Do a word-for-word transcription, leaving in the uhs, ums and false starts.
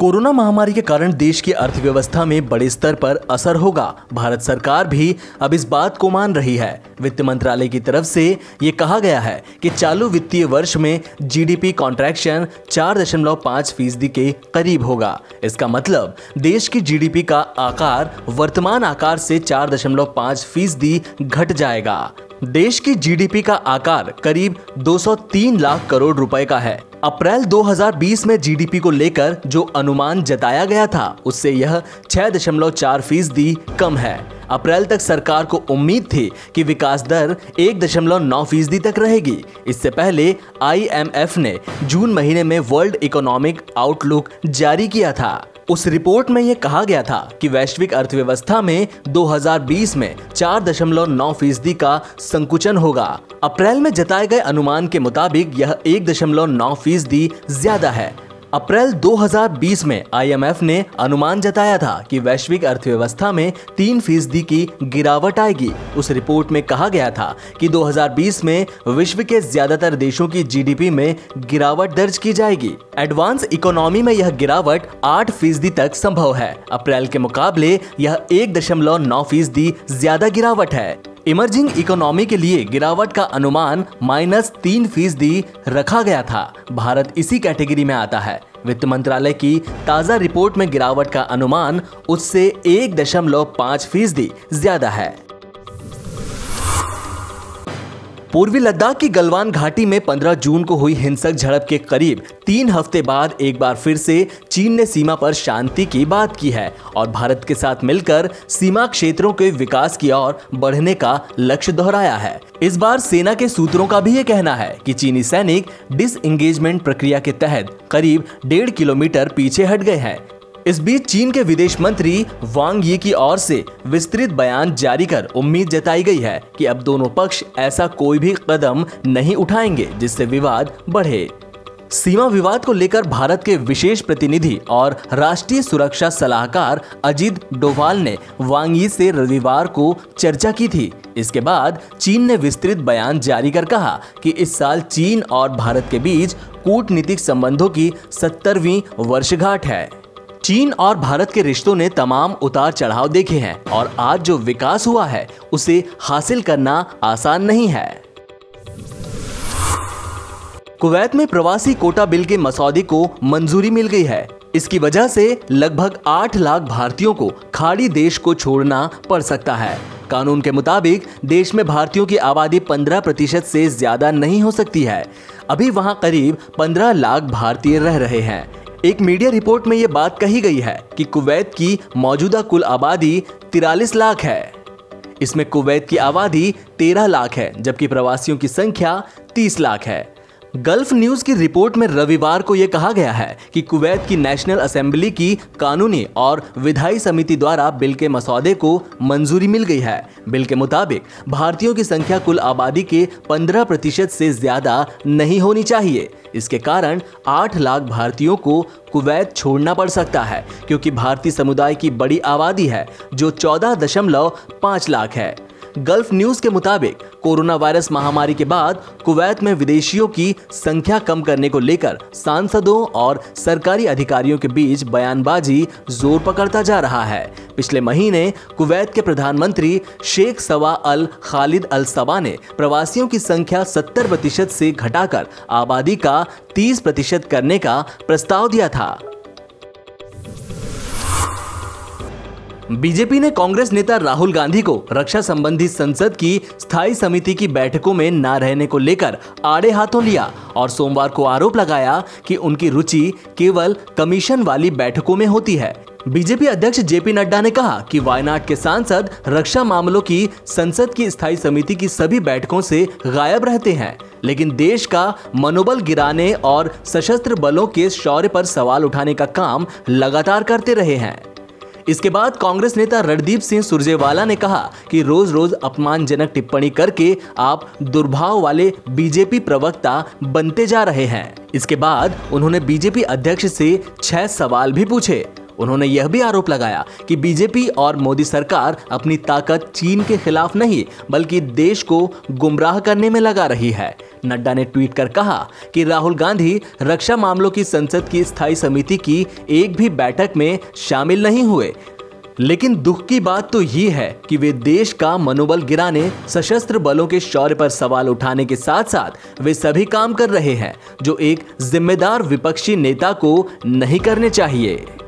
Corona महामारी के कारण देश की अर्थव्यवस्था में बड़े स्तर पर असर होगा। भारत सरकार भी अब इस बात को मान रही है। वित्त मंत्रालय की तरफ से ये कहा गया है कि चालू वित्तीय वर्ष में जीडीपी कॉन्ट्रैक्शन चार दशमलव पाँच फीसदी के करीब होगा। इसका मतलब देश की जीडीपी का आकार वर्तमान आकार से चार दशमलव पाँच फीसदी घट जाएगा। देश की जीडीपी का आकार करीब दो सौ तीन लाख करोड़ रुपए का है। अप्रैल दो हज़ार बीस में जीडीपी को लेकर जो अनुमान जताया गया था उससे यह छह दशमलव चार फीसदी कम है। अप्रैल तक सरकार को उम्मीद थी कि विकास दर एक दशमलव नौ फीसदी तक रहेगी। इससे पहले आई एम एफ ने जून महीने में वर्ल्ड इकोनॉमिक आउटलुक जारी किया था। उस रिपोर्ट में यह कहा गया था कि वैश्विक अर्थव्यवस्था में दो हज़ार बीस में चार दशमलव नौ फीसदी का संकुचन होगा। अप्रैल में जताए गए अनुमान के मुताबिक यह एक दशमलव नौ फीसदी ज्यादा है। अप्रैल दो हज़ार बीस में आई एम एफ ने अनुमान जताया था कि वैश्विक अर्थव्यवस्था में तीन फीसदी की गिरावट आएगी। उस रिपोर्ट में कहा गया था कि दो हज़ार बीस में विश्व के ज्यादातर देशों की जीडीपी में गिरावट दर्ज की जाएगी। एडवांस इकोनॉमी में यह गिरावट आठ फीसदी तक संभव है। अप्रैल के मुकाबले यह एक दशमलव नौ फीसदी ज्यादा गिरावट है। इमर्जिंग इकोनॉमी के लिए गिरावट का अनुमान माइनस तीन फीसदी रखा गया था। भारत इसी कैटेगरी में आता है। वित्त मंत्रालय की ताज़ा रिपोर्ट में गिरावट का अनुमान उससे एक दशमलव पाँच फीसदी ज्यादा है। पूर्वी लद्दाख की गलवान घाटी में पंद्रह जून को हुई हिंसक झड़प के करीब तीन हफ्ते बाद एक बार फिर से चीन ने सीमा पर शांति की बात की है और भारत के साथ मिलकर सीमा क्षेत्रों के विकास की ओर बढ़ने का लक्ष्य दोहराया है। इस बार सेना के सूत्रों का भी ये कहना है कि चीनी सैनिक डिसएंगेजमेंट प्रक्रिया के तहत करीब डेढ़ किलोमीटर पीछे हट गए हैं। इस बीच चीन के विदेश मंत्री वांग यी की ओर से विस्तृत बयान जारी कर उम्मीद जताई गई है कि अब दोनों पक्ष ऐसा कोई भी कदम नहीं उठाएंगे जिससे विवाद बढ़े। सीमा विवाद को लेकर भारत के विशेष प्रतिनिधि और राष्ट्रीय सुरक्षा सलाहकार अजीत डोवाल ने वांग यी से रविवार को चर्चा की थी। इसके बाद चीन ने विस्तृत बयान जारी कर कहा कि इस साल चीन और भारत के बीच कूटनीतिक संबंधों की सत्तरवीं वर्षगांठ है। चीन और भारत के रिश्तों ने तमाम उतार चढ़ाव देखे हैं और आज जो विकास हुआ है उसे हासिल करना आसान नहीं है। कुवैत में प्रवासी कोटा बिल के मसौदे को मंजूरी मिल गई है। इसकी वजह से लगभग आठ लाख भारतीयों को खाड़ी देश को छोड़ना पड़ सकता है। कानून के मुताबिक देश में भारतीयों की आबादी पंद्रह प्रतिशत से ज्यादा नहीं हो सकती है। अभी वहां करीब पंद्रह लाख भारतीय रह रहे हैं। एक मीडिया रिपोर्ट में ये बात कही गई है कि कुवैत की मौजूदा कुल आबादी तैंतालीस लाख है। इसमें कुवैत की आबादी तेरह लाख है जबकि प्रवासियों की संख्या तीस लाख है। गल्फ़ न्यूज़ की रिपोर्ट में रविवार को यह कहा गया है कि कुवैत की नेशनल असेंबली की कानूनी और विधायी समिति द्वारा बिल के मसौदे को मंजूरी मिल गई है। बिल के मुताबिक भारतीयों की संख्या कुल आबादी के पंद्रह प्रतिशत से ज़्यादा नहीं होनी चाहिए। इसके कारण आठ लाख भारतीयों को कुवैत छोड़ना पड़ सकता है क्योंकि भारतीय समुदाय की बड़ी आबादी है जो चौदह दशमलव पाँच लाख है। गल्फ न्यूज़ के मुताबिक कोरोना वायरस महामारी के बाद कुवैत में विदेशियों की संख्या कम करने को लेकर सांसदों और सरकारी अधिकारियों के बीच बयानबाजी जोर पकड़ता जा रहा है। पिछले महीने कुवैत के प्रधानमंत्री शेख सवा अल खालिद अल सबा ने प्रवासियों की संख्या सत्तर प्रतिशत से घटाकर आबादी का तीस प्रतिशत करने का प्रस्ताव दिया था। बीजेपी ने कांग्रेस नेता राहुल गांधी को रक्षा संबंधी संसद की स्थायी समिति की बैठकों में ना रहने को लेकर आड़े हाथों लिया और सोमवार को आरोप लगाया कि उनकी रुचि केवल कमीशन वाली बैठकों में होती है। बीजेपी अध्यक्ष जे पी नड्डा ने कहा कि वायनाड के सांसद रक्षा मामलों की संसद की स्थायी समिति की सभी बैठकों से गायब रहते हैं, लेकिन देश का मनोबल गिराने और सशस्त्र बलों के शौर्य पर सवाल उठाने का काम लगातार करते रहे हैं। इसके बाद कांग्रेस नेता रणदीप सिंह सुरजेवाला ने कहा कि रोज रोज अपमानजनक टिप्पणी करके आप दुर्भाव वाले बीजेपी प्रवक्ता बनते जा रहे हैं। इसके बाद उन्होंने बीजेपी अध्यक्ष से छह सवाल भी पूछे। उन्होंने यह भी आरोप लगाया कि बीजेपी और मोदी सरकार अपनी ताकत चीन के खिलाफ नहीं बल्कि देश को गुमराह करने में लगा रही है। नड्डा ने ट्वीट कर कहा कि राहुल गांधी रक्षा मामलों की संसद की स्थायी समिति की एक भी बैठक में शामिल नहीं हुए, लेकिन दुख की बात तो ये है कि वे देश का मनोबल गिराने, सशस्त्र बलों के शौर्य पर सवाल उठाने के साथ साथ वे सभी काम कर रहे हैं जो एक जिम्मेदार विपक्षी नेता को नहीं करने चाहिए।